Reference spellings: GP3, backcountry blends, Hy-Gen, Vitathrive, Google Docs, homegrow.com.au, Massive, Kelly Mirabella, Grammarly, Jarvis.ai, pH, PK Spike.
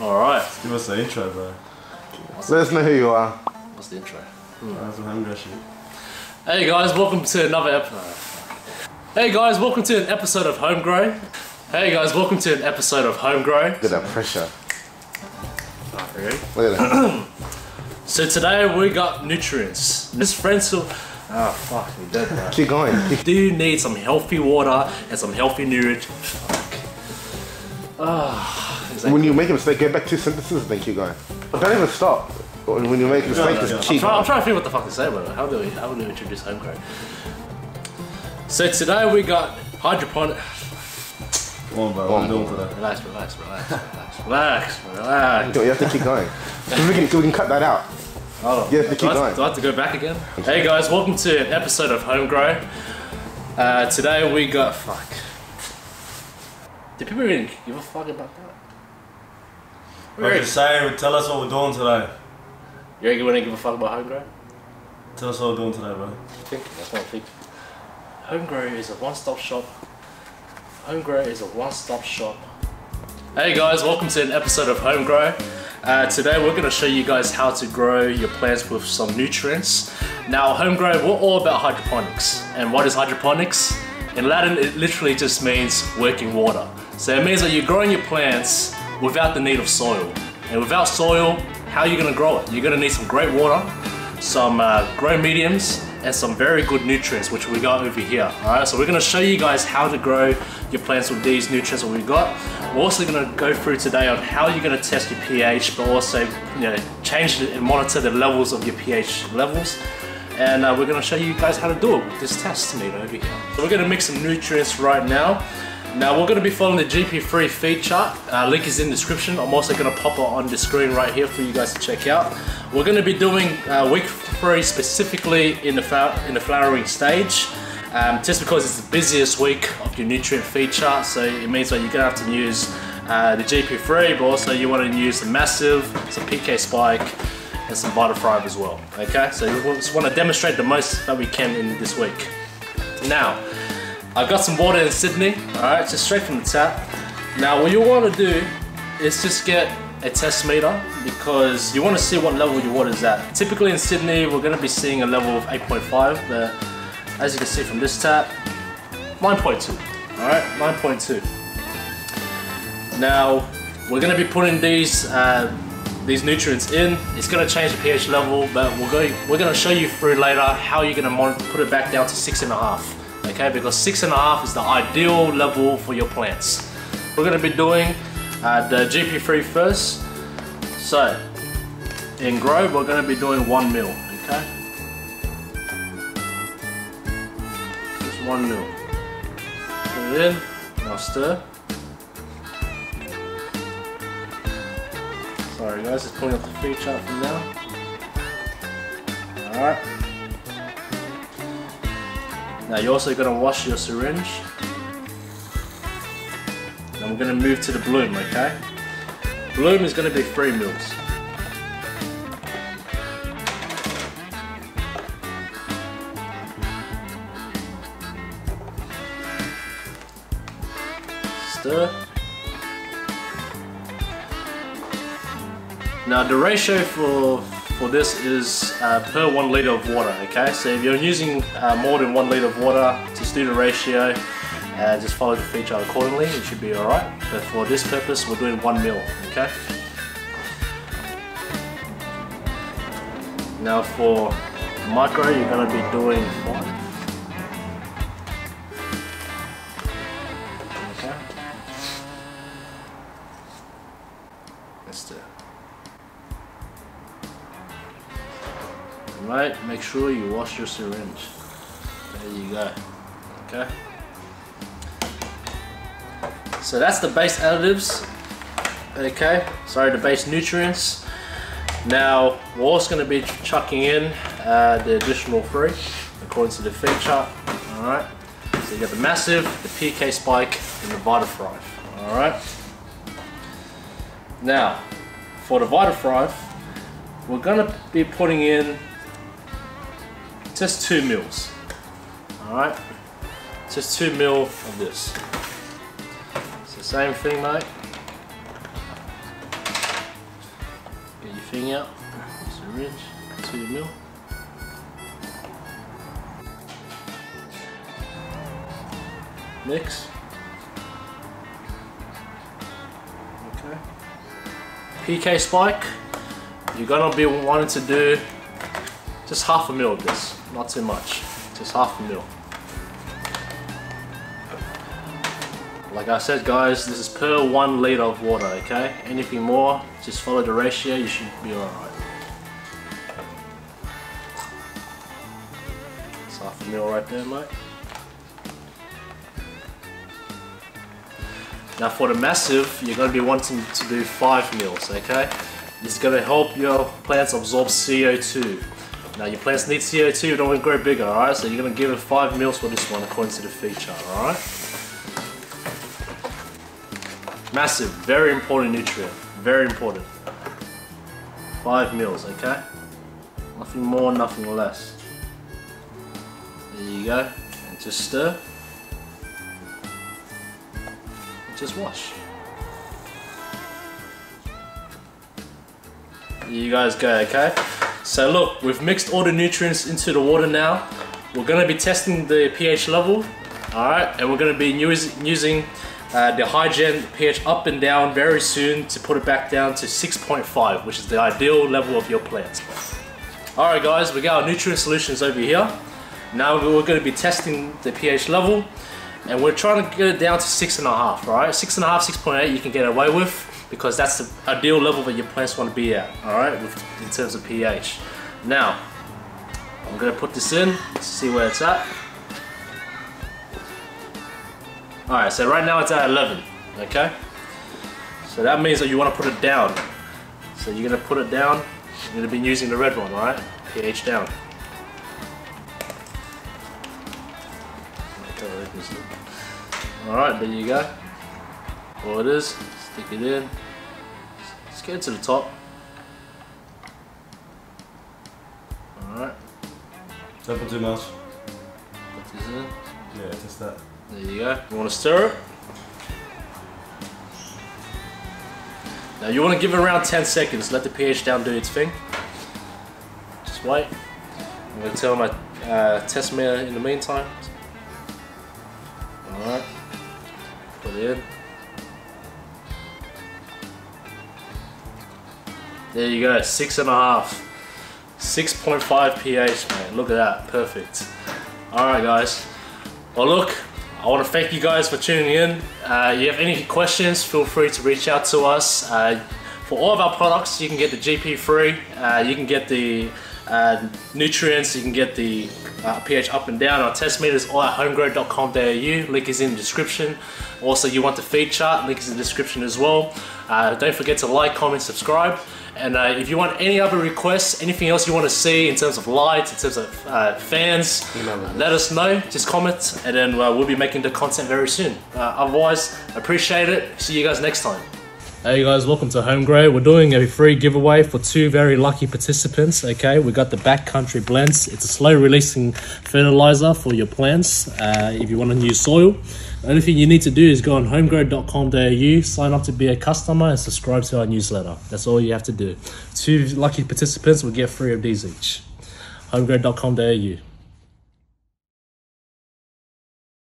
Alright. Give us the intro, bro. Let us know who you are. What's the intro? That's some homegrow shit. Hey guys, welcome to another episode. Hey guys, welcome to an episode of Homegrow. Hey guys, welcome to an episode of Homegrow. Look at that pressure. Alright, ready? Look at that. So today we got nutrients. This friends will... Oh fuck, you're dead, bro. Keep going. Do you need some healthy water and some healthy nutrients? Exactly. When you make a mistake, go back 2 sentences and then keep going. Don't even stop. When you make a mistake, just keep going. I'm trying to figure what the fuck to say about it. How do we introduce Homegrow? So today we got hydroponic. One by one, doing for that. Relax, relax, relax, relax, relax, relax. You have to keep going. we can cut that out. Hold on. You have to keep going. Do I have to go back again? Hey guys, welcome to an episode of Homegrow. Today we got fuck. Do people really give a fuck about that? We're just saying, tell us what we're doing today. You reckon we don't give a fuck about Homegrow? Tell us what we're doing today, bro. I think that's what I think. Homegrow is a one-stop shop. Homegrow is a one-stop shop. Hey guys, welcome to an episode of Homegrow. Today we're going to show you guys how to grow your plants with some nutrients. Now, Homegrow, we're all about hydroponics. And what is hydroponics? In Latin, it literally just means working water. So it means that you're growing your plants without the need of soil. And without soil, how are you going to grow it? You're going to need some great water, some grow mediums, and some very good nutrients, which we got over here. Alright, so we're going to show you guys how to grow your plants with these nutrients that we got. We're also going to go through today on how you're going to test your pH, but also, you know, change and monitor the levels of your pH levels. And we're going to show you guys how to do it with this test meter over here. So we're going to mix some nutrients right now. Now we're going to be following the GP3 feed chart. Link is in the description. I'm also going to pop it on the screen right here for you guys to check out. We're going to be doing week 3 specifically in the flowering stage, just because it's the busiest week of your nutrient feed chart. So it means that you're going to have to use the GP3, but also you want to use the Massive, some PK Spike, and some Vitathrive as well. Okay, so we just want to demonstrate the most that we can in this week. Now, I've got some water in Sydney, alright, just straight from the tap. Now, what you want to do is just get a test meter because you want to see what level your water is at. Typically in Sydney, we're going to be seeing a level of 8.5, but as you can see from this tap, 9.2, alright, 9.2. Now, we're going to be putting these nutrients in. It's going to change the pH level, but we're going to show you through later how you're going to put it back down to 6.5. Okay, because 6.5 is the ideal level for your plants. We're going to be doing the GP3 first. So in grow, we're going to be doing 1 mil. Okay, just 1 mil. Put it in. Now stir. Sorry guys, just pulling up the feed chart from now. All right. Now you're also going to wash your syringe. And we're going to move to the bloom, okay? Bloom is going to be 3 mils. Stir. Now the ratio for this is per 1 litre of water, okay? So if you're using more than 1 litre of water, just do the ratio and just follow the feed chart accordingly, it should be alright. But for this purpose, we're doing 1 mil, okay? Now for micro, you're going to be doing 5. Okay. Let's do it. Right, make sure you wash your syringe. There you go. Okay. So that's the base additives. Okay. Sorry, the base nutrients. Now we're also going to be chucking in the additional 3 according to the feed chart. All right. So you got the Massive, the PK Spike, and the Vitathrive. All right. Now for the Vitathrive, we're going to be putting in just 2 mils, alright, just 2 mil of this. It's the same thing, mate. your thing out, syringe, 2 ml. Next. Okay. PK Spike. You're gonna be wanting to do just 1/2 ml of this, not too much, just 1/2 ml. Like I said guys, this is per 1 litre of water, okay? Anything more, just follow the ratio, you should be alright. It's 1/2 ml right there, mate. Now for the Massive, you're going to be wanting to do 5 ml, okay? It's going to help your plants absorb CO2. Now your plants need CO2, you don't want to grow bigger, alright? So you're going to give it 5 ml for this one according to the feed chart, alright? Massive, very important nutrient, very important. 5 ml, okay? Nothing more, nothing less. There you go, and just stir. And just wash. There you guys go, okay? So look, we've mixed all the nutrients into the water now. We're gonna be testing the pH level, alright? And we're gonna be using the Hy-Gen pH up and down very soon to put it back down to 6.5, which is the ideal level of your plants. Alright guys, we got our nutrient solutions over here. Now we're going to be testing the pH level and we're trying to get it down to 6.5, right? 6.5, 6.8 you can get away with because that's the ideal level that your plants want to be at, alright, in terms of pH. Now, I'm going to put this in to see where it's at. Alright, so right now it's at 11, okay? So that means that you want to put it down. So you're going to put it down, you're going to be using the red one, alright? pH down. Alright, there you go. All it is, stick it in. Let's get it to the top. Alright. Don't put too much. Put this in. Yeah, just that. There you go. You want to stir it. Now you want to give it around 10 seconds. Let the pH down do its thing. Just wait. I'm going to tell my test meter in the meantime. Alright. Put it in. There you go. 6.5. 6.5 pH, man. Look at that. Perfect. Alright, guys. Well, look. I want to thank you guys for tuning in. You have any questions, feel free to reach out to us. For all of our products, you can get the GP3, you can get the nutrients, you can get the pH up and down. Our test meters all at homegrow.com.au, link is in the description. Also, you want the feed chart, link is in the description as well. Don't forget to like, comment, subscribe. And if you want any other requests, anything else you want to see in terms of lights, in terms of fans, let us know. Just comment and then we'll be making the content very soon. Otherwise, appreciate it. See you guys next time. Hey guys, welcome to HomeGrow. We're doing a free giveaway for 2 very lucky participants, okay? We got the Backcountry Blends. It's a slow releasing fertilizer for your plants if you want a new soil. The only thing you need to do is go on homegrow.com.au, sign up to be a customer and subscribe to our newsletter. That's all you have to do. 2 lucky participants will get 3 of these each. homegrow.com.au